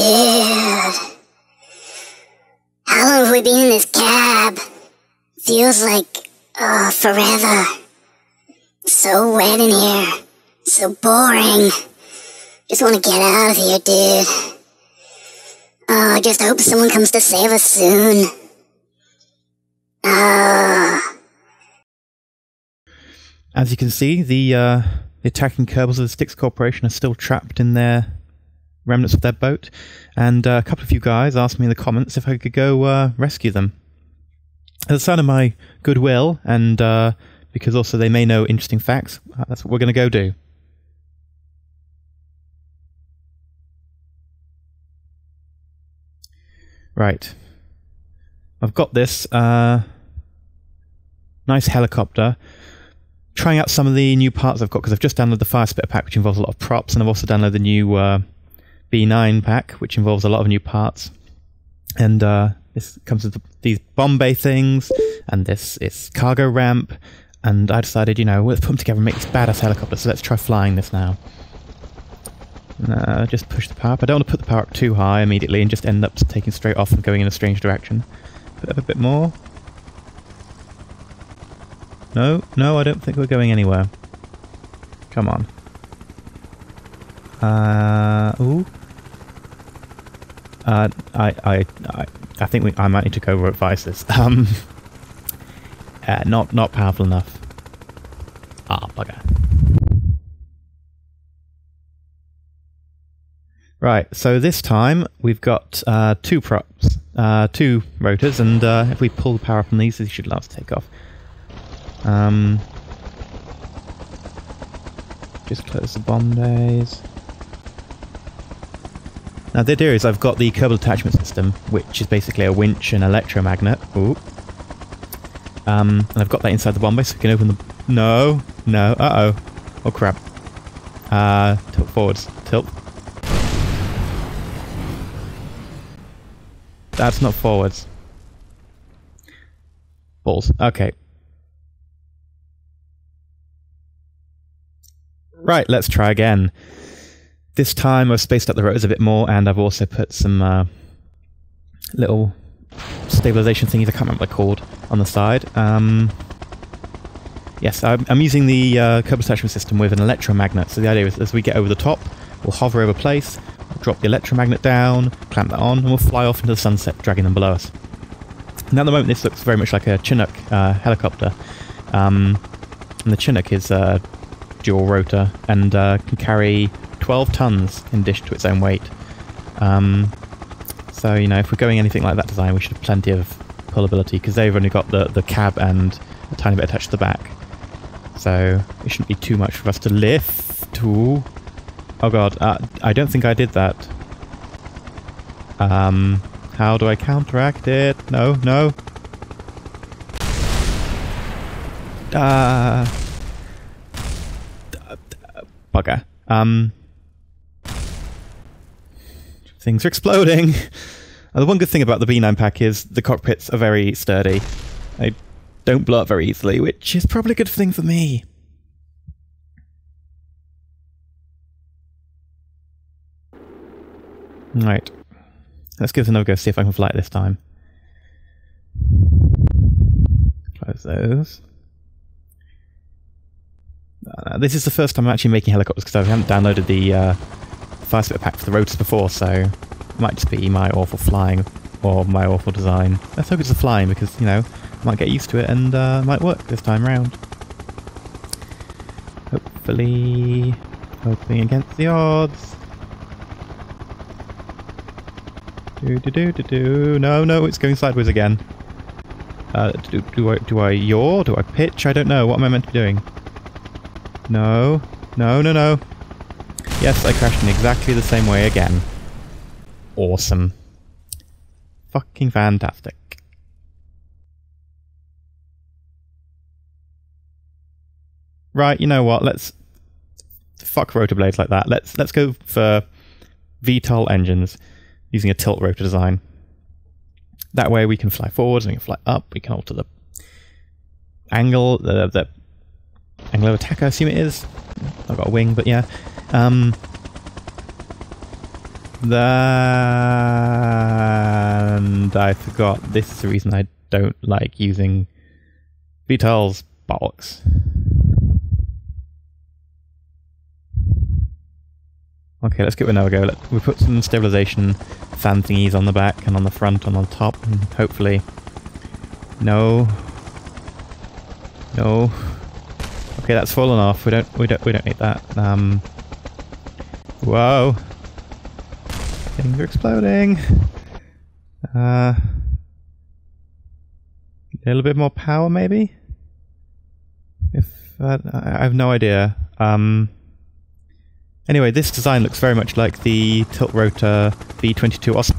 Dude. How long have we been in this cab? Feels like, forever. So wet in here. So boring. Just want to get out of here, dude. Oh, I just hope someone comes to save us soon. As you can see, the attacking Kerbals of the Styx Corporation are still trapped in their remnants of their boat, and a couple of you guys asked me in the comments if I could go rescue them. As a sign of my goodwill, and because also they may know interesting facts, that's what we're going to go do. Right. I've got this nice helicopter. Trying out some of the new parts I've got, because I've just downloaded the fire spitter pack, which involves a lot of props, and I've also downloaded the new B9 pack, which involves a lot of new parts. And this comes with these bomb bay things, and this is cargo ramp, and I decided, you know, let's put them together and make this badass helicopter, so let's try flying this now. Just push the power up. I don't want to put the power up too high immediately and just end up taking straight off and going in a strange direction. Put it up a bit more. No, no, I don't think we're going anywhere. Come on. Ooh. I think I might need to go revise this. Not powerful enough. Ah, bugger. Right, so this time we've got two props, two rotors, and if we pull the power up on these, these should last take off. Just close the bomb bays. Now the idea is I've got the Cable Attachment System, which is basically a winch and electromagnet. Ooh. And I've got that inside the bomb bay, so we can open the... No, no, uh-oh. Oh crap. Tilt forwards. Tilt. That's not forwards. Balls. Okay. Right, let's try again. This time I've spaced up the rotors a bit more, and I've also put some little stabilization thingies, I can't remember what they're called, on the side. Yes, I'm using the Kerbal Attachment System with an electromagnet, so the idea is as we get over the top, we'll hover over place, we'll drop the electromagnet down, clamp that on, and we'll fly off into the sunset, dragging them below us. Now at the moment this looks very much like a Chinook helicopter, and the Chinook is... dual rotor, and can carry 12 tons in dish to its own weight. So, you know, if we're going anything like that design, we should have plenty of pullability, because they've only got the cab and a tiny bit attached to the back. So, it shouldn't be too much for us to lift. Ooh. Oh god, I don't think I did that. How do I counteract it? No, no. Bugger. Things are exploding. The one good thing about the B9 pack is the cockpits are very sturdy. They don't blow up very easily, which is probably a good thing for me. Right. Let's give it another go, see if I can fly it this time. Close those. This is the first time I'm actually making helicopters, because I haven't downloaded the fire spitter pack for the rotors before, so it might just be my awful flying or my awful design. Let's hope it's the flying, because, you know, I might get used to it and might work this time round. Hopefully... hoping against the odds. Do-do-do-do-do... No, no, it's going sideways again. Do I yaw? Do I pitch? I don't know. What am I meant to be doing? No, no, no, no. Yes, I crashed in exactly the same way again. Awesome. Fucking fantastic. Right, you know what, let's... fuck rotor blades like that. Let's go for VTOL engines using a tilt rotor design. That way we can fly forwards, we can fly up, we can alter the angle, the angle of attack, I assume it is. I've got a wing, but yeah. And I forgot. This is the reason I don't like using VTOL's bollocks. Okay, let's give it another go. Look, we put some stabilization fan thingies on the back and on the front and on top, and hopefully... No. No. Okay, that's fallen off. We don't need that. Whoa. Things are exploding. A little bit more power, maybe? I have no idea. Anyway, this design looks very much like the tilt rotor V-22 Osprey.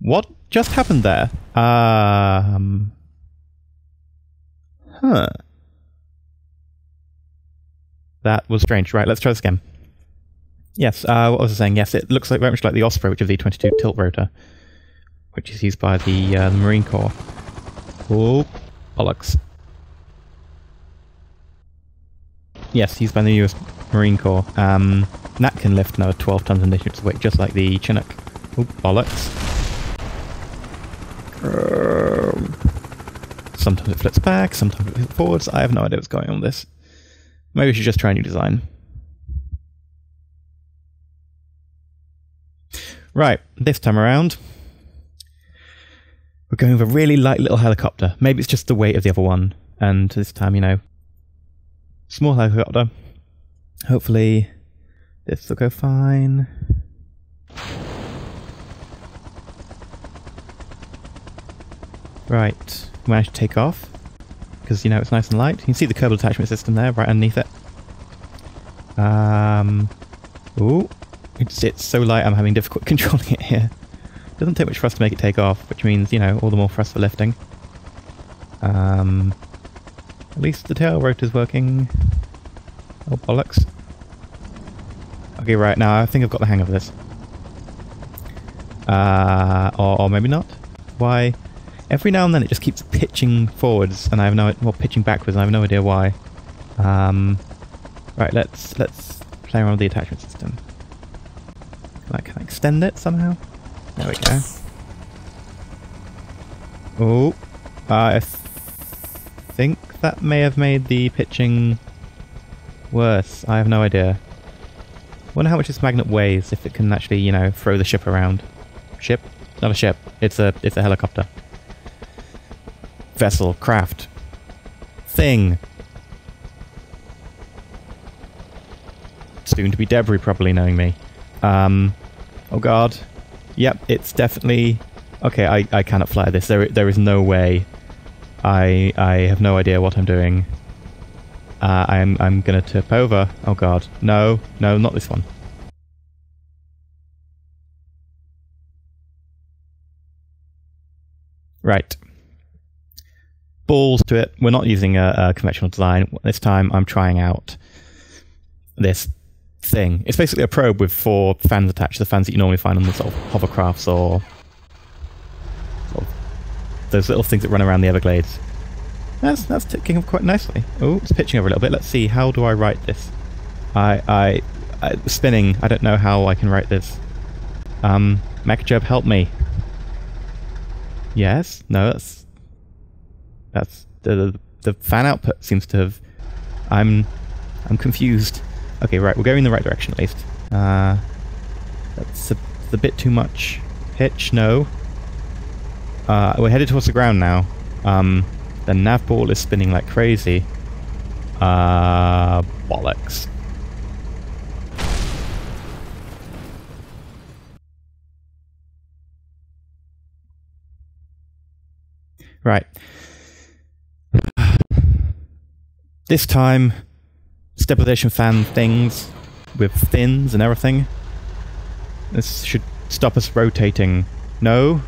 What just happened there? Huh. That was strange. Right, let's try this again. Yes, what was I saying? Yes, it looks like very much like the Osprey, which is the V-22 tilt rotor, which is used by the Marine Corps. Oh, bollocks. Yes, used by the US Marine Corps. That can lift another 12 tons in addition to weight, just like the Chinook. Oh, bollocks. Sometimes it flips back, sometimes it flips forwards. I have no idea what's going on with this. Maybe we should just try a new design. Right, this time around... We're going with a really light little helicopter. Maybe it's just the weight of the other one. And this time, you know, small helicopter. Hopefully this will go fine. Right, we managed to take off. Because, you know, it's nice and light. You can see the Cable Attachment System there, right underneath it. Ooh, it's so light I'm having difficulty controlling it here. Doesn't take much for us to make it take off, which means, you know, all the more for us for lifting. At least the tail rotor's working. Oh, bollocks. Okay, right, now I think I've got the hang of this. Or maybe not. Why? Every now and then it just keeps pitching forwards, and I have no... Well, pitching backwards, and I have no idea why. Right, let's play around with the attachment system. Can I extend it somehow? There we go. Oh, I think that may have made the pitching worse. I have no idea. Wonder how much this magnet weighs, if it can actually, you know, throw the ship around. Ship? Not a ship. It's a helicopter. Vessel. Craft. Thing. Soon to be debris, probably, knowing me. Oh god. Yep, it's definitely... Okay, I cannot fly this. There is no way. I have no idea what I'm doing. I'm gonna tip over. Oh god. No, no, not this one. Right. Balls to it. We're not using a conventional design. This time I'm trying out this thing. It's basically a probe with 4 fans attached, the fans that you normally find on the sort of hovercrafts or those little things that run around the Everglades. That's ticking up quite nicely. Oh, it's pitching over a little bit. Let's see, how do I write this? Spinning. I don't know how I can write this. MechJeb, help me. Yes? No, that's the fan output seems to have... I'm confused. Okay, right, we're going in the right direction at least. That's a bit too much. Hitch, no. We're headed towards the ground now. The nav ball is spinning like crazy. Bollocks. Right. This time... Stabilization fan things with fins and everything. This should stop us rotating. No?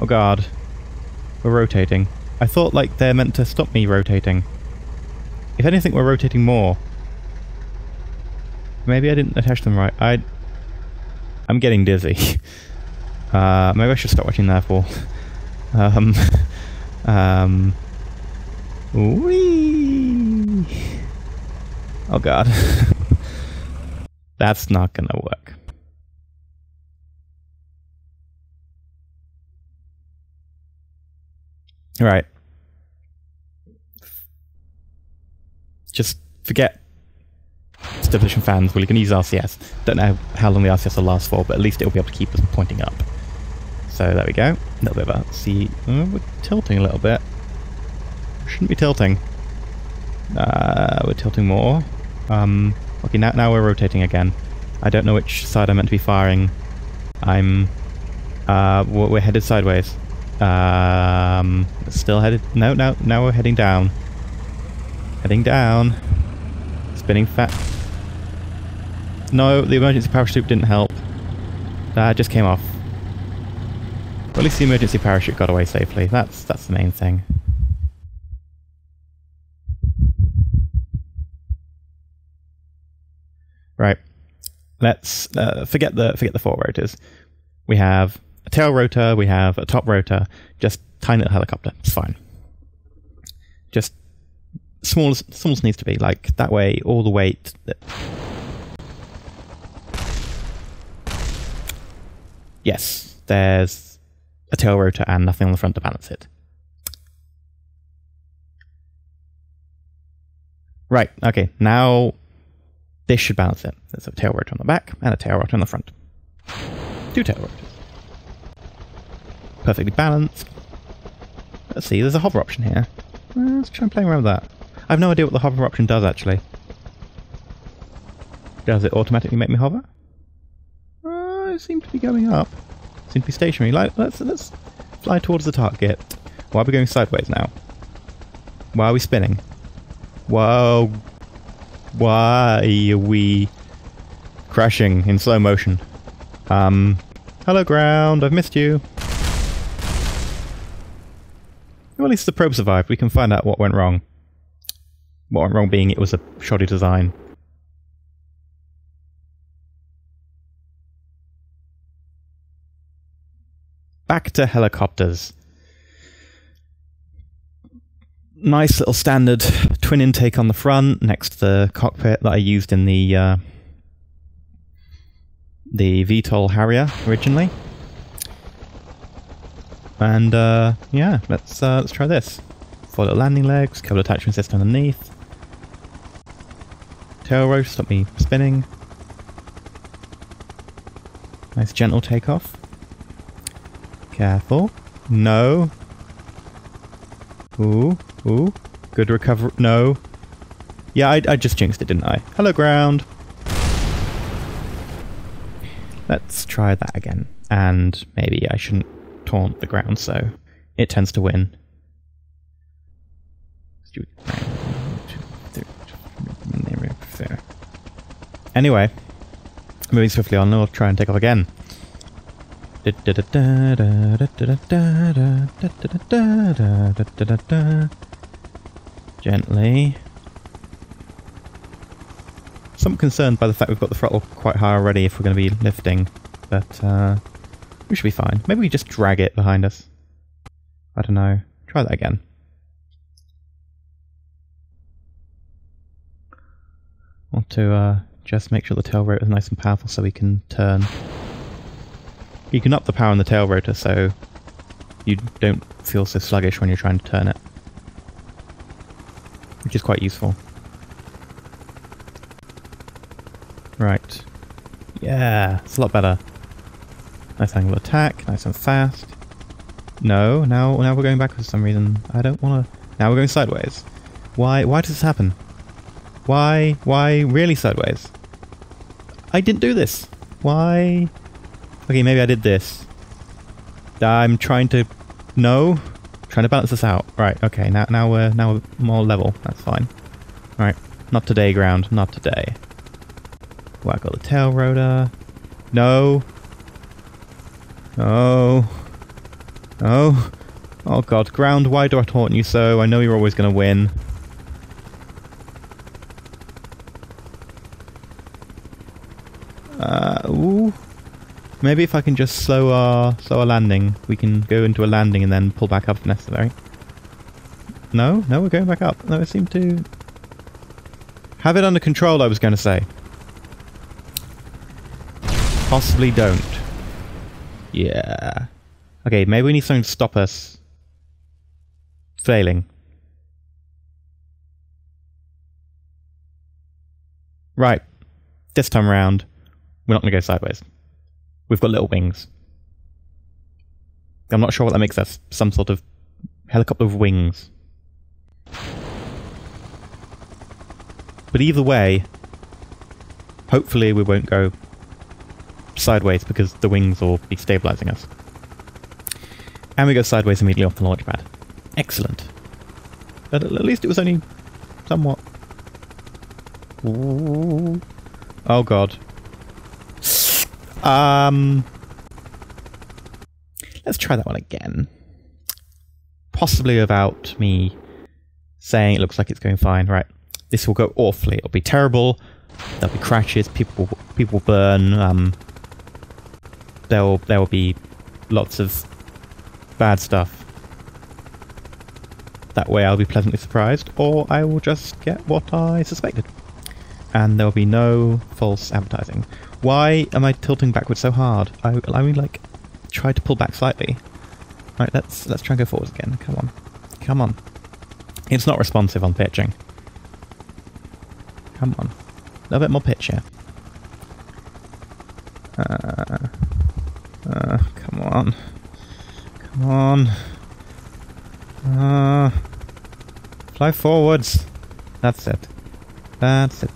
Oh god. We're rotating. I thought like they're meant to stop me rotating. If anything, we're rotating more. Maybe I didn't attach them right. I'm getting dizzy. Maybe I should stop watching that for. Whee! Oh god. That's not gonna work. Right. Just forget stabilization fans. We're gonna use RCS. Don't know how long the RCS will last for, but at least it'll be able to keep us pointing up. So there we go. A little bit of that. See, we're tilting a little bit. Shouldn't be tilting. We're tilting more. Okay, now we're rotating again. I don't know which side I'm meant to be firing. I'm... we're headed sideways. Still headed... No, no, now we're heading down. Heading down. Spinning fat... No, the emergency parachute didn't help. That just came off. But at least the emergency parachute got away safely. That's the main thing. Right, let's forget the four rotors. We have a tail rotor, we have a top rotor, just tiny little helicopter, it's fine. Just smallest needs to be, like that way, all the weight. Yes, there's a tail rotor and nothing on the front to balance it. Right, okay, now this should balance it. There's a tail rotor on the back and a tail rotor on the front. Two tail rotors. Perfectly balanced. Let's see, there's a hover option here. Let's try and play around with that. I have no idea what the hover option does, actually. Does it automatically make me hover? I seem to be going up. Seem to be stationary. Like, let's fly towards the target. Why are we going sideways now? Why are we spinning? Whoa. Why are we crashing in slow motion? Hello ground, I've missed you. Well, at least the probe survived. We can find out what went wrong. What went wrong being it was a shoddy design. Back to helicopters. Nice little standard twin intake on the front next to the cockpit that I used in the VTOL Harrier originally. And yeah, let's try this. Four little landing legs, cable attachment system underneath. Tail rotor to stop me spinning. Nice gentle takeoff. Careful. No. Ooh. Ooh, good recovery. No. Yeah, I just jinxed it, didn't I? Hello, ground. Let's try that again. And maybe I shouldn't taunt the ground, so it tends to win. Anyway, moving swiftly on, I'll try and take off again. Gently. Somewhat concerned by the fact we've got the throttle quite high already if we're going to be lifting, but we should be fine. Maybe we just drag it behind us. I don't know. Try that again. Want to just make sure the tail rotor is nice and powerful so we can turn. You can up the power on the tail rotor so you don't feel so sluggish when you're trying to turn it, which is quite useful. Right. Yeah, it's a lot better. Nice angle of attack, nice and fast. No, now we're going backwards for some reason. I don't want to... Now we're going sideways. Why does this happen? Why really sideways? I didn't do this. Why? Okay, maybe I did this. I'm trying to... No. Trying to balance this out. Right, okay, now we're more level. That's fine. Alright, not today, ground. Not today. Well, I got the tail rotor. No. Oh. Oh. Oh god, ground, why do I taunt you so? I know you're always going to win. Ooh. Maybe if I can just slow our landing, we can go into a landing and then pull back up if necessary. No, we're going back up. No, it seemed to... Have it under control, I was going to say. Possibly don't. Yeah. Okay, maybe we need something to stop us failing. Right. This time around, we're not going to go sideways. We've got little wings. I'm not sure what that makes us. Some sort of helicopter with wings. But either way, hopefully we won't go sideways because the wings will be stabilizing us. And we go sideways immediately off the launch pad. Excellent. But at least it was only somewhat... Ooh. Oh god. Let's try that one again. Possibly without me saying it looks like it's going fine. Right. This will go awfully. It'll be terrible. There'll be crashes. People will burn. There will be lots of bad stuff. That way I'll be pleasantly surprised, or I will just get what I suspected. And there'll be no false advertising. Why am I tilting backwards so hard? I mean, like, try to pull back slightly. Alright, let's try and go forwards again. Come on. Come on. It's not responsive on pitching. Come on. A little bit more pitch here. Come on. Come on. Fly forwards. That's it. That's it.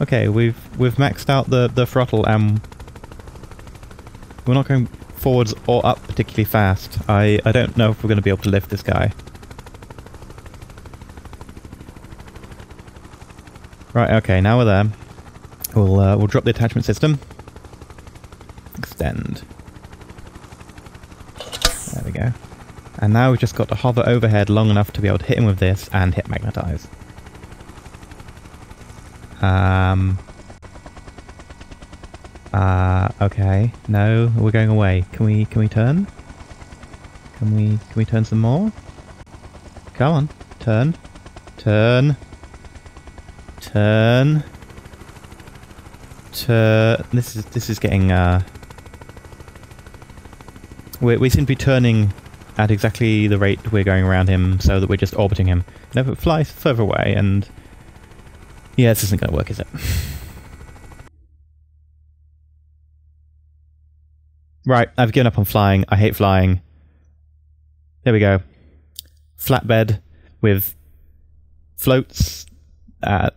Okay, we've maxed out the throttle and we're not going forwards or up particularly fast. I don't know if we're going to be able to lift this guy. Right, okay, now we're there. We'll drop the attachment system. Extend. There we go. And now we've just got to hover overhead long enough to be able to hit him with this and hit magnetize. Okay. No, we're going away. Can we turn? Can we turn some more? Come on. Turn. Turn. Turn. Turn. This is getting we seem to be turning at exactly the rate we're going around him, so that we're just orbiting him. No, but fly further away, and... Yeah, this isn't going to work, is it? Right, I've given up on flying. I hate flying. There we go. Flatbed with floats that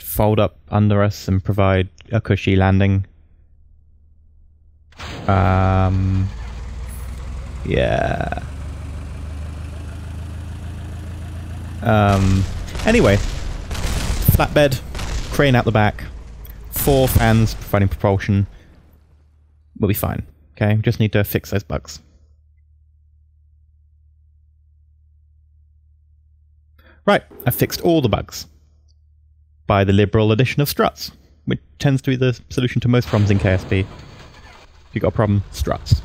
fold up under us and provide a cushy landing. Yeah. Anyway, flatbed, crane out the back, 4 fans providing propulsion. We'll be fine. Okay, we just need to fix those bugs. Right, I fixed all the bugs by the liberal addition of struts, which tends to be the solution to most problems in KSP. If you've got a problem, struts.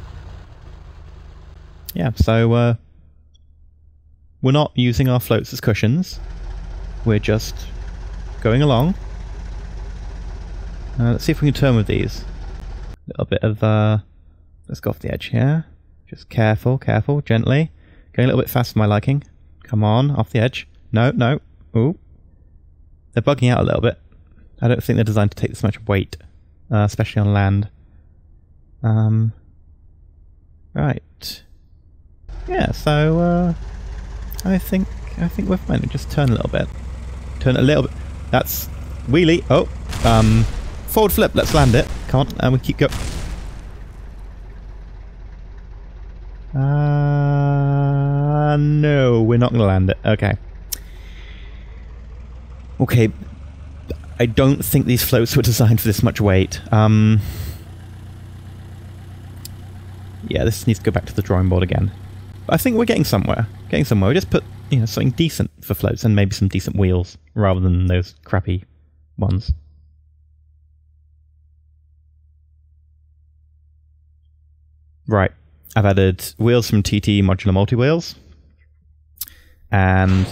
Yeah, so we're not using our floats as cushions. We're just going along. Let's see if we can turn with these. A little bit of... let's go off the edge here. Just careful, careful, gently. Going a little bit fast for my liking. Come on, off the edge. No, no. Ooh. They're bugging out a little bit. I don't think they're designed to take this much weight. Especially on land. Right. Yeah, so I think we're fine. Just turn a little bit. Turn a little bit. That's wheelie. Oh, forward flip. Let's land it. Come on, and we keep going. No, we're not gonna land it. Okay. Okay. I don't think these floats were designed for this much weight. Yeah, this needs to go back to the drawing board again. I think we're getting somewhere. Getting somewhere. We just put, you know, something decent for floats and maybe some decent wheels rather than those crappy ones. Right. I've added wheels from TT Modular Multi-Wheels and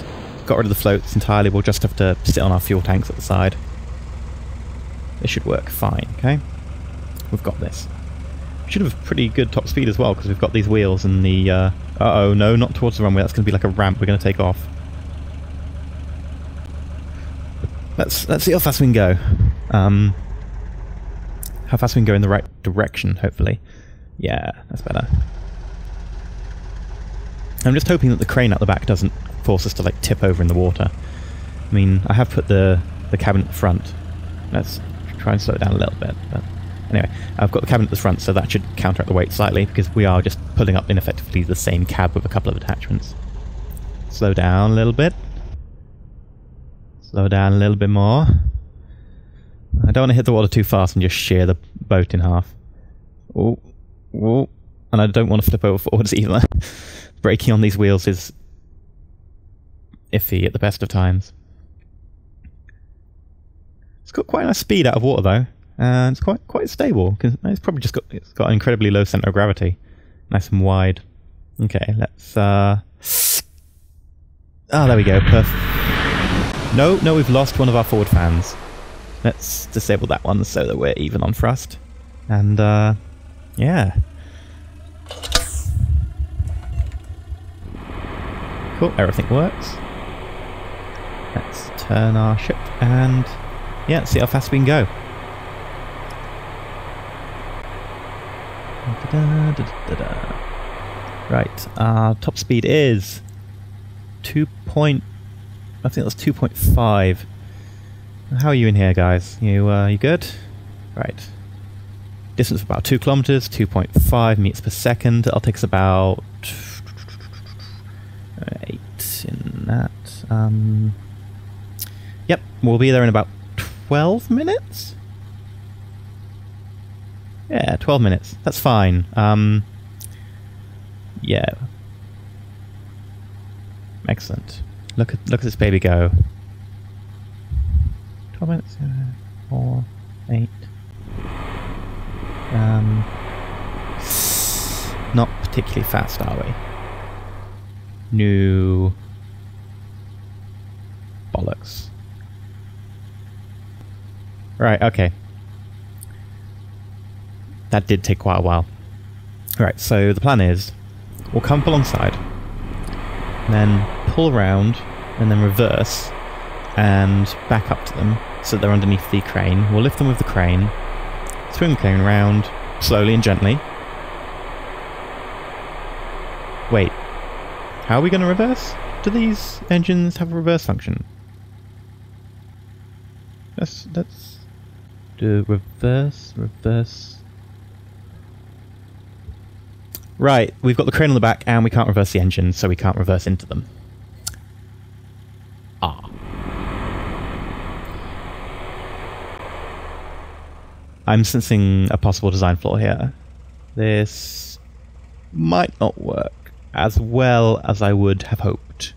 got rid of the floats entirely, we'll just have to sit on our fuel tanks at the side. This should work fine, okay? We've got this. We should have a pretty good top speed as well, because we've got these wheels and the... uh-oh, no, not towards the runway, that's going to be like a ramp, we're going to take off. Let's see how fast we can go. How fast we can go in the right direction, hopefully. Yeah, that's better. I'm just hoping that the crane out the back doesn't force us to, like, tip over in the water. I mean, I have put the cabin at the front. Let's try and slow it down a little bit. But anyway, I've got the cabin at the front, so that should counteract the weight slightly, because we are just pulling up ineffectively the same cab with a couple of attachments. Slow down a little bit. Slow down a little bit more. I don't want to hit the water too fast and just shear the boat in half. Oh, oh. And I don't want to flip over forwards either. Braking on these wheels is iffy at the best of times. It's got quite a nice speed out of water though, and it's quite stable. It's probably just got an incredibly low center of gravity, nice and wide. Okay, let's. Oh, there we go. Perfect. No, we've lost one of our forward fans. Let's disable that one so that we're even on thrust. And yeah. Cool, everything works. Let's turn our ship and yeah, see how fast we can go. Da, da, da, da, da. Right, our top speed is 2. I think that's 2.5. How are you in here, guys? You good? Right. Distance of about 2 kilometers, 2.5 meters per second. That'll take us about 8 in that. Yep, we'll be there in about 12 minutes? Yeah, 12 minutes. That's fine. Yeah. Excellent. Look at this baby go. 12 minutes, 4, 8. Not particularly fast, are we? No. Bollocks. Right, okay. That did take quite a while. Right, so the plan is we'll come up alongside, and then pull around, and then reverse, and back up to them so that they're underneath the crane. We'll lift them with the crane, swing the crane around slowly and gently. Wait. How are we going to reverse? Do these engines have a reverse function? Let's do reverse. Right, we've got the crane on the back and we can't reverse the engine, so we can't reverse into them. Ah. I'm sensing a possible design flaw here. This might not work as well as I would have hoped.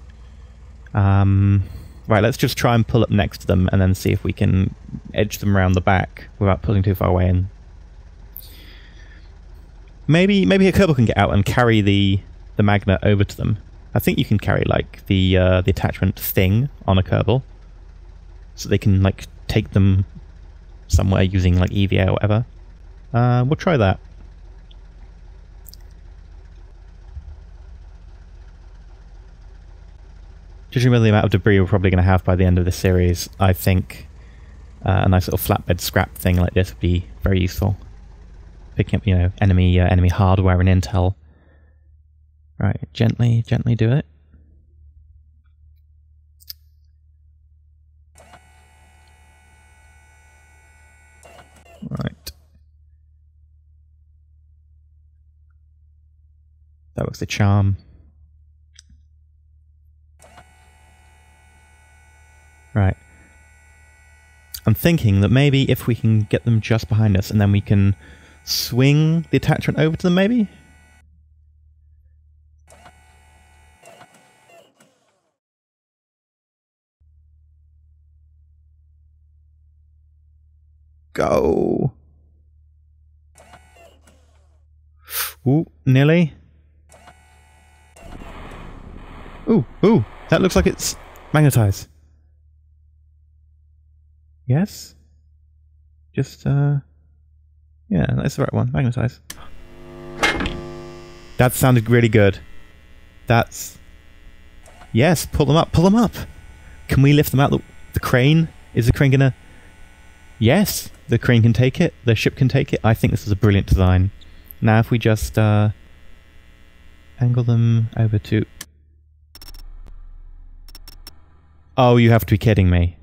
Right, let's just try and pull up next to them and then see if we can edge them around the back without pulling too far away in. Maybe a Kerbal can get out and carry the magnet over to them. I think you can carry like the attachment thing on a Kerbal, so they can like take them somewhere using like EVA or whatever. We'll try that. Judging by the amount of debris we're probably going to have by the end of this series, I think a nice little flatbed scrap thing like this would be very useful. Picking up, you know, enemy hardware and intel. Right, gently do it. Right. That was the charm. Right. I'm thinking that maybe if we can get them just behind us and then we can swing the attachment over to them, maybe? Go! Ooh, nearly. Ooh, that looks like it's... Magnetize. Yes? Just, yeah, that's the right one. Magnetize. That sounded really good. That's... Yes, pull them up. Pull them up! Can we lift them out? The crane? Is the crane gonna... Yes! The crane can take it. The ship can take it. I think this is a brilliant design. Now if we just, angle them over to... Oh, you have to be kidding me.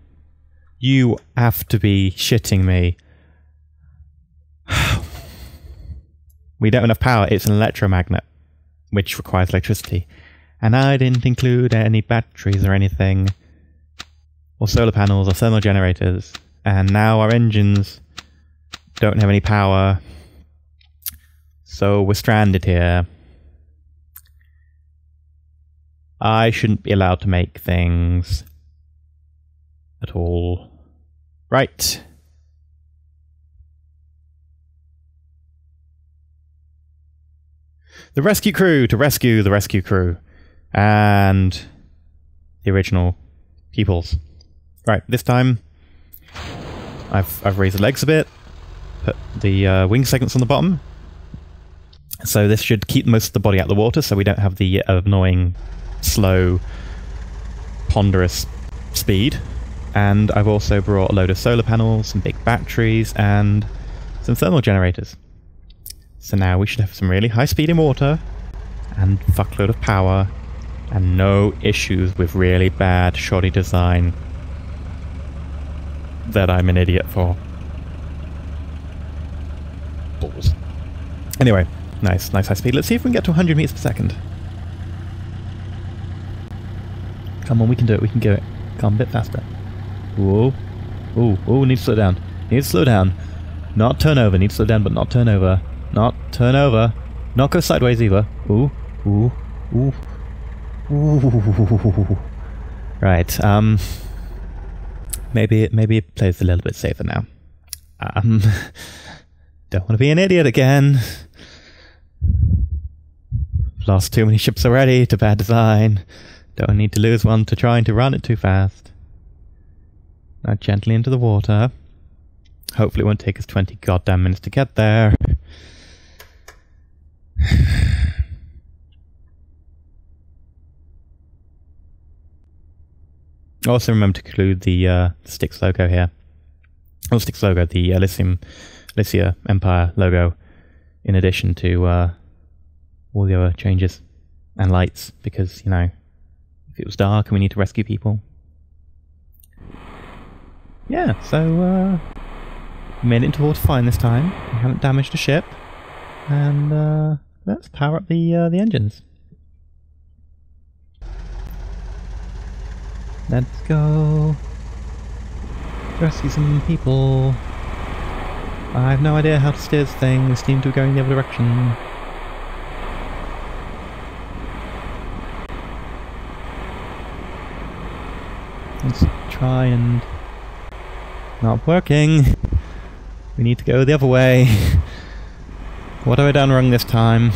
You have to be shitting me. We don't have enough power. It's an electromagnet, which requires electricity. And I didn't include any batteries or anything. Or solar panels or thermal generators. And now our engines don't have any power. So we're stranded here. I shouldn't be allowed to make things at all. Right. The rescue crew to rescue the rescue crew and the original peoples. Right, this time I've raised the legs a bit, put the wing segments on the bottom. So this should keep most of the body out of the water so we don't have the annoying, slow, ponderous speed. And I've also brought a load of solar panels, some big batteries, and some thermal generators. So now we should have some really high speed in water, and fuckload of power, and no issues with really bad, shoddy design that I'm an idiot for. Balls. Anyway, nice, nice high speed. Let's see if we can get to 100 meters per second. Come on, we can do it, we can do it. Come a bit faster. Whoa. Ooh, ooh, need to slow down. Need to slow down. Not turn over. Need to slow down, but not turn over. Not turn over. Not go sideways either. Ooh, ooh, ooh. Ooh. Right, maybe it plays a little bit safer now. Don't want to be an idiot again. Lost too many ships already to bad design. Don't need to lose one to trying to run it too fast. Now gently into the water. Hopefully it won't take us 20 goddamn minutes to get there. Also remember to include the Styx logo here. Or Styx logo, the Elysium Elysia Empire logo, in addition to all the other changes and lights, because, you know, if it was dark and we need to rescue people. Yeah, so we made it into water fine this time. We haven't damaged a ship, and let's power up the engines. Let's go rescue some people. I have no idea how to steer this thing. We seem to be going the other direction. Let's try and... Not working. We need to go the other way. What have I done wrong this time?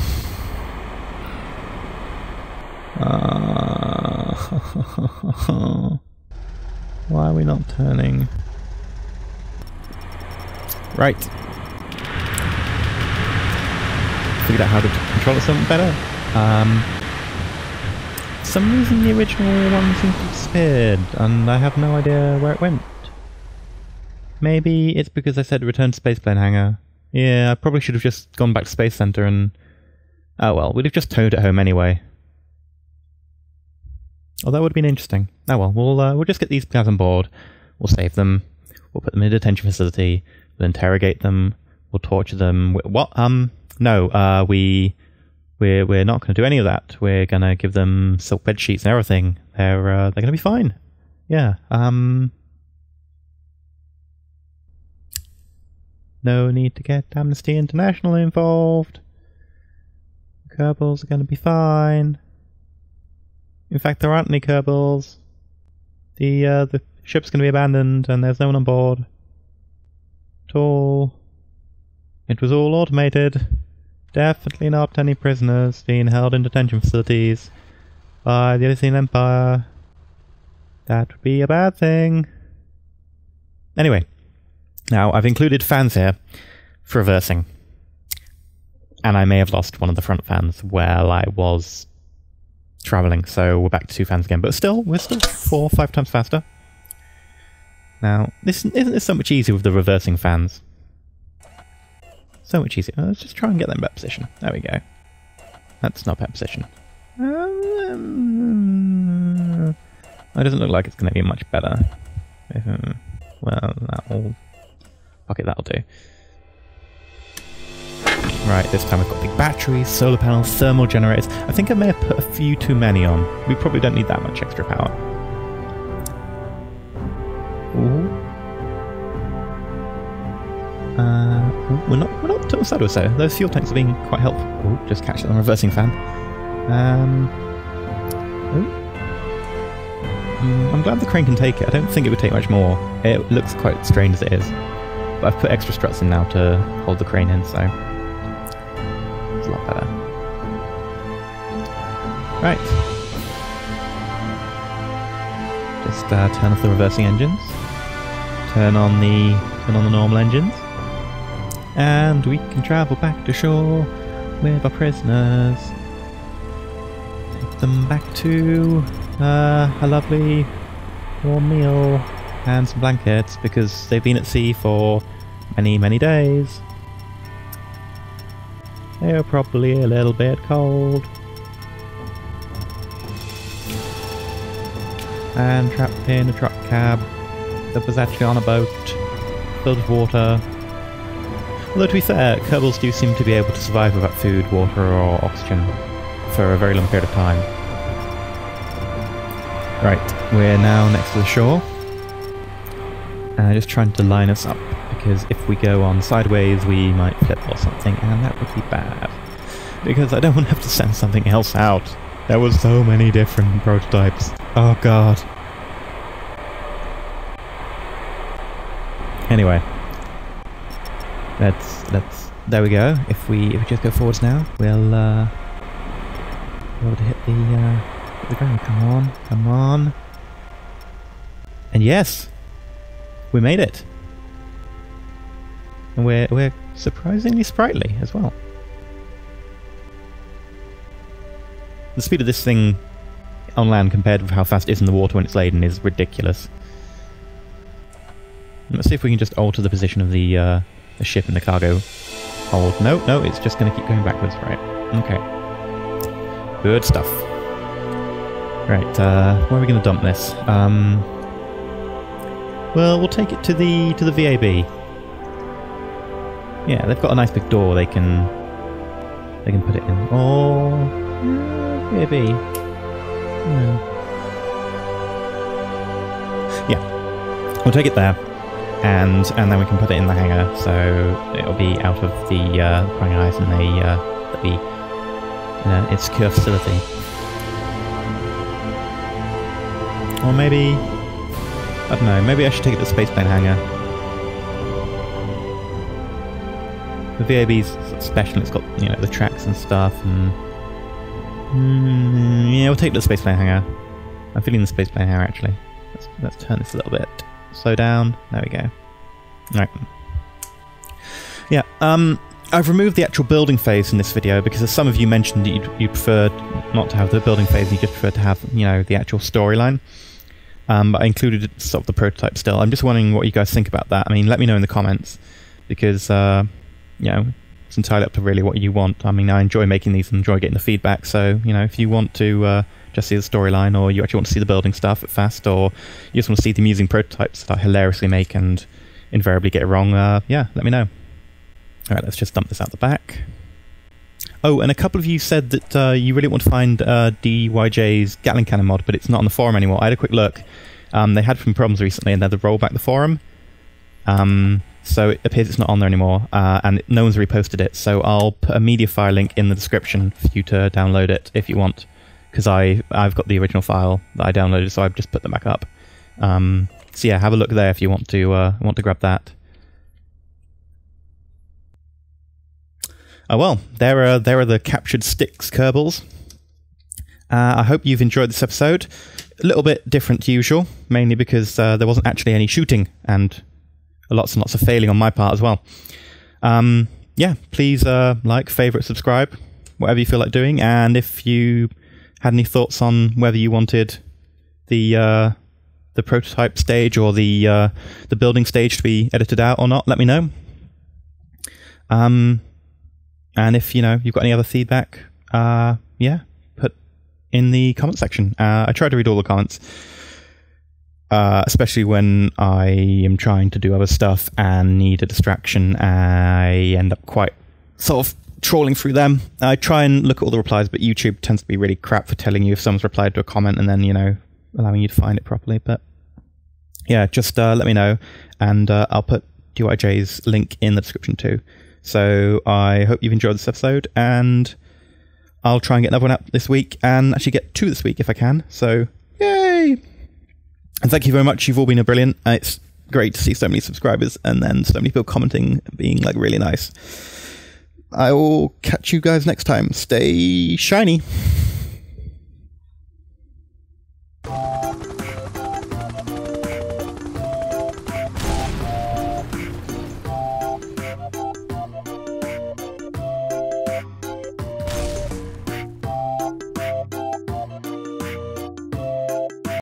Why are we not turning? Right. Figured out how to control it something better. For some reason the original one seems to have disappeared, and I have no idea where it went. Maybe it's because I said return to Spaceplane Hangar. Yeah, I probably should have just gone back to Space Center and... Oh well, we'd have just towed it home anyway. Oh, that would have been interesting. Oh well, we'll just get these guys on board. We'll save them. We'll put them in a detention facility. We'll interrogate them. We'll torture them. We're not going to do any of that. We're going to give them silk bed sheets and everything. They're going to be fine. Yeah. No need to get Amnesty International involved. Kerbals are going to be fine. In fact, there aren't any Kerbals. The ship's going to be abandoned and there's no one on board. At all. It was all automated. Definitely not any prisoners being held in detention facilities by the Elysian Empire. That would be a bad thing. Anyway, now I've included fans here for reversing. And I may have lost one of the front fans while I was traveling, so we're back to two fans again. But still, we're still 4 or 5 times faster. Now, isn't this so much easier with the reversing fans? So much easier. Let's just try and get them back position. There we go. That's not back position. It doesn't look like it's going to be much better. Well, that'll... Okay, that'll do. Right, this time we've got big batteries, solar panels, thermal generators. I think I may have put a few too many on. We probably don't need that much extra power. Ooh. We're not total side to side. Those fuel tanks are being quite helpful. Ooh, just catch that on reversing fan. I'm glad the crane can take it. I don't think it would take much more. It looks quite strained as it is. But I've put extra struts in now to hold the crane in, so it's a lot better. Right. Just turn off the reversing engines. Turn on the normal engines. And we can travel back to shore with our prisoners. Take them back to a lovely warm meal and some blankets, because they've been at sea for many, many days. They are probably a little bit cold. And trapped in a truck cab that was actually on a boat filled with water. Although, to be fair, Kerbals do seem to be able to survive without food, water or oxygen for a very long period of time. Right, we're now next to the shore. And just trying to line us up, because if we go on sideways we might flip or something, and that would be bad. Because I don't want to have to send something else out. There were so many different prototypes. Oh god. Anyway. Let's there we go. If we just go forwards now, we'll be able to hit the ground. Come on, come on. And yes! We made it. And we're surprisingly sprightly as well. The speed of this thing on land compared with how fast it is in the water when it's laden is ridiculous. Let's see if we can just alter the position of the ship in the cargo hold. No, it's just going to keep going backwards, right? Okay. Good stuff. Right, where are we going to dump this? Well, we'll take it to the VAB. Yeah, they've got a nice big door they can put it in. Oh, VAB. Yeah, we'll take it there, and then we can put it in the hangar, so it'll be out of the prying eyes, and that'll be in a secure facility. Or maybe. I don't know, maybe I should take it to the spaceplane hangar. The VAB's special, it's got, you know, the tracks and stuff, and... yeah, we'll take it to the spaceplane hangar. I'm feeling the spaceplane hangar, actually. Let's turn this a little bit. Slow down. There we go. Alright. Yeah, I've removed the actual building phase in this video, because as some of you mentioned that you preferred not to have the building phase, you just preferred to have, you know, the actual storyline. But I included sort of the prototype still. I'm just wondering what you guys think about that. I mean, let me know in the comments, because, you know, it's entirely up to really what you want. I mean, I enjoy making these and enjoy getting the feedback, so, you know, if you want to just see the storyline, or you actually want to see the building stuff at fast, or you just want to see the amusing prototypes that I hilariously make and invariably get it wrong, yeah, let me know. Alright, let's just dump this out the back. Oh, and a couple of you said that you really want to find DYJ's Gatling Cannon mod, but it's not on the forum anymore. I had a quick look. They had some problems recently, and they had to roll back the forum. So it appears it's not on there anymore, and no one's reposted it. So I'll put a MediaFire link in the description for you to download it if you want, because I've got the original file that I downloaded, so I've just put them back up. So yeah, have a look there if you want to grab that. Oh well, there are the captured Styx Kerbals. I hope you've enjoyed this episode. A little bit different to usual, mainly because there wasn't actually any shooting, and lots of failing on my part as well. Yeah, please like, favourite, subscribe, whatever you feel like doing. And if you had any thoughts on whether you wanted the prototype stage or the building stage to be edited out or not, let me know. And if you've got any other feedback, yeah, put in the comment section. I try to read all the comments, especially when I am trying to do other stuff and need a distraction. I end up quite sort of trawling through them. I try and look at all the replies, but YouTube tends to be really crap for telling you if someone's replied to a comment and then allowing you to find it properly. But yeah, just let me know, and I'll put DYJ's link in the description too. So I hope you've enjoyed this episode, and I'll try and get another one up this week, and actually get 2 this week if I can. So yay! And thank you very much. You've all been brilliant. It's great to see so many subscribers, and then so many people commenting, being like really nice. I will catch you guys next time. Stay shiny.